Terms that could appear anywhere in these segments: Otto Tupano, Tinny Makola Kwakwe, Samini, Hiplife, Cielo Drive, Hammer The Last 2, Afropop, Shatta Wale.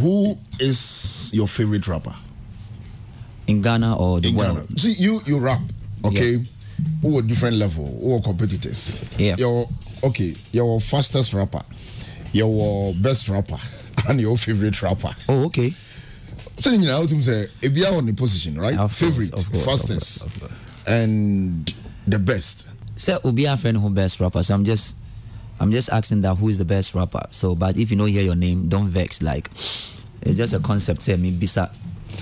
Who is your favorite rapper? In Ghana or the world? See, you rap, okay? Yeah. Who are different level? Who are competitors? Yeah. Your fastest rapper, your best rapper, and your favorite rapper. Oh, okay. So you know how to say if you are on the position, right? Course, favorite, course, fastest, of course. And the best. So will be our friend who best rapper. So I'm just asking that who is the best rapper. So, but if you don't hear your name, don't vex. Like, it's just a concept. Say me bisa.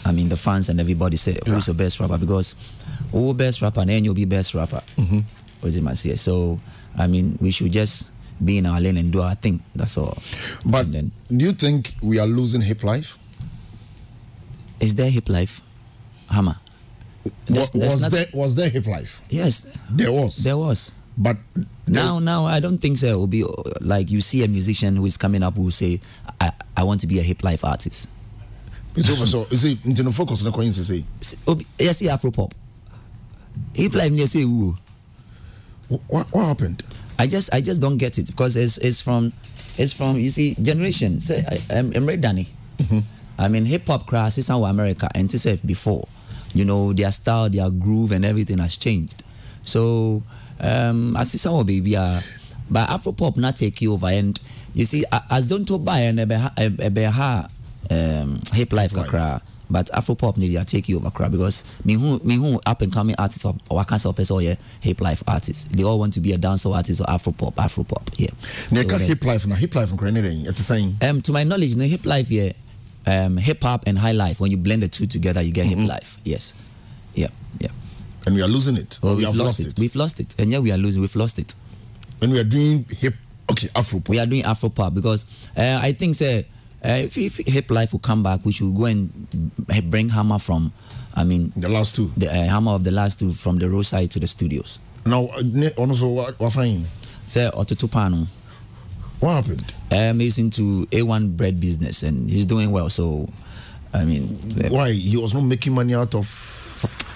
I mean, the fans and everybody say who's the best rapper, because who best rapper and then you'll be best rapper. Mm-hmm. So I mean, we should just be in our lane and do our thing. That's all. But then, do you think we are losing Hiplife? Is there Hiplife, Hammer? Was there Hiplife? Yes, there was. There was. But now I don't think so. It will be like you see a musician who is coming up who will say, "I want to be a Hiplife artist." It's over. So you see, you focus on the coins. You see, yes, Afro pop. Hiplife, you say who? What happened? I just don't get it, because it's from you see generation. Say I'm Red Danny. I mean, hip hop crash is our America and TCF before, you know, their style, their groove, and everything has changed. So I see some baby, but Afro pop not take you over, and you see, as don't buy and a Hiplife kakra, but Afro pop need to take you over crowd, because me who up and coming artists or I can't say person yeah Hiplife artists, they all want to be a dancer artist or Afro pop yeah. They got Hiplife now. Hiplife and Grenadian at the same. To my knowledge, no Hiplife yeah. Hip hop and high life. When you blend the two together, you get Hiplife. Yes, yeah. And we are losing it. Well, we have lost it. We've lost it, and yeah, we are losing. We've lost it. And we are doing Afro pop. We are doing Afro pop because I think say if Hiplife will come back, we should go and bring Hammer from. I mean, the last two. The Hammer of the last two from the roadside to the studios. Now, also what fine? Say Otto Tupano. What happened? He's into A1 bread business and he's doing well. So, I mean, why he was not making money out of?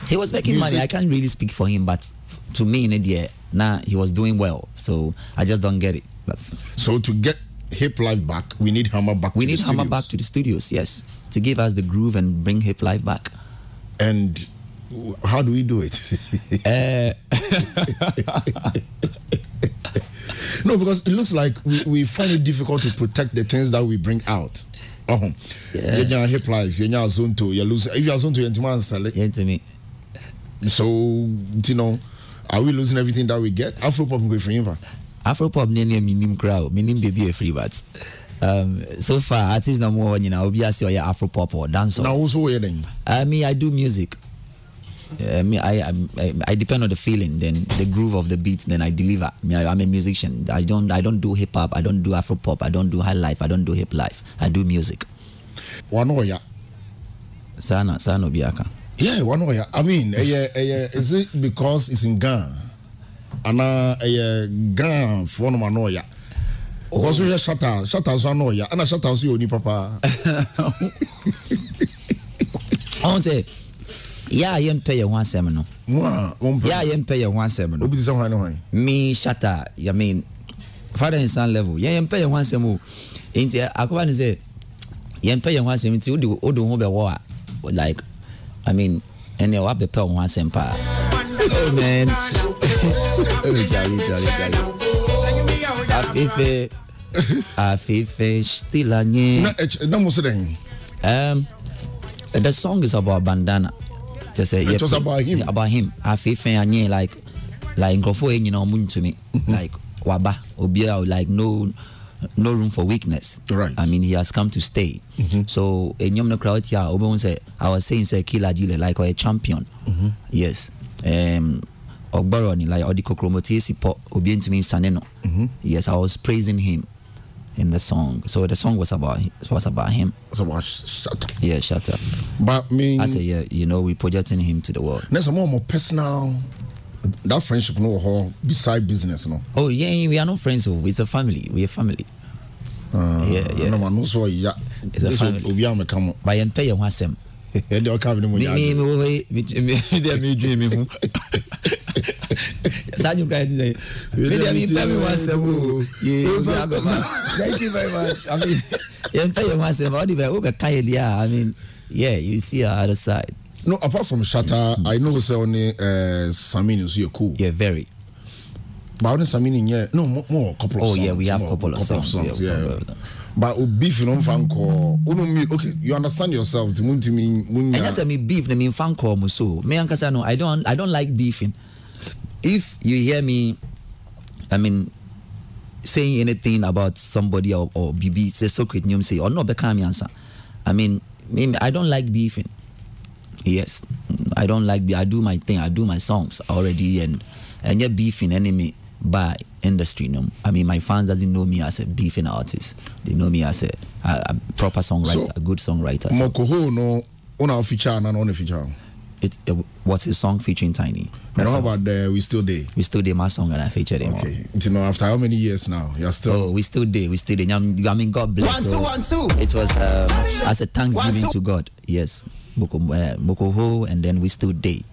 He was making music money. I can't really speak for him, but to me in India, nah, he was doing well. So I just don't get it. That's so to get Hiplife back, we need Hammer back. We need Hammer back to the studios. Yes, to give us the groove and bring Hiplife back. And how do we do it? No, because it looks like we find it difficult to protect the things that we bring out. Yeah. Hiplife, you lose. If you are zone to, you sell it. So, you know, are we losing everything that we get? Afropop go free. Afropop nearly minimum crowd, minimum baby free, but so far artists no more. You know, obviously you Afropop or dancer. Now also wedding. I mean, I do music. I depend on the feeling, then the groove of the beat, then I deliver. I'm a musician. I don't do hip hop. I don't do Afro pop. I don't do high life. I don't do Hiplife. I do music. Wanoya. Sana biaka. Yeah, wanoya. I mean, is it because it's in Ghana? Ana Ghana for wanoya. Because we are Shatta wanoya. Ana Shatta also oni papa. On say. Yeah, I am pay one seminal. Yeah, I am pay one seminal. Me Shatta, I mean, father and son level. Yeah, I am pay one seminal. Into Akuban is it? I am pay one seminal. Like, I mean, and you have the pay one seminal. Oh man, jolly. Afife, still a name. No, most of them. The song is about bandana. Say, it was about him. About him. I feel fair, like go for any moon to me. Like waba obia, like no room for weakness. Right. I mean, he has come to stay. So in yom no crowd here, Obon say I was saying say killer dealer like or a champion. Yes. Ogbaroni like Odiko Kromotisi po obien to me saneno. Yes, I was praising him in the song. So the song was about him. So about Shatta. Yeah, Shatta. But I say, yeah, you know, we're projecting him to the world. There's a more personal, that friendship no whole beside business, no. Oh yeah, we are not friends, oh, it's a family. We are family. Yeah. No man, so yeah. It's a family. By entire one sem. Me dream. Sanyu Kaiji. Thank you very much. I mean, yeah, you see our other side. No, apart from Shatta, I know say only Samini is here cool. Yeah, very. But only Samini, yeah, no more couple of songs. Oh yeah, we have couple of songs. Yeah. But beef, you know, fanko. Okay, you understand yourself. The moment I just say beef, I mean fanko muso. Me angkasa no, I don't like beefing. If you hear me, I mean, saying anything about somebody or BB, say so quick, you say or no, become answer. I mean, I don't like beefing. Yes, I don't like beef. I do my thing. I do my songs already, and yeah, beefing enemy by industry. No, I mean my fans doesn't know me as a beefing artist. They know me as a proper songwriter, so, a good songwriter. Mokoho no on our feature and on the feature. It's what's his song featuring Tinny? I don't know about the We Still Day. We Still Day, my song, and I featured him. Okay, you know, after how many years now, you're still. Oh, We Still Day, We Still Day. I mean, God bless. One, two. It was as a thanksgiving to God. Yes. Mokoho, and then We Still Day.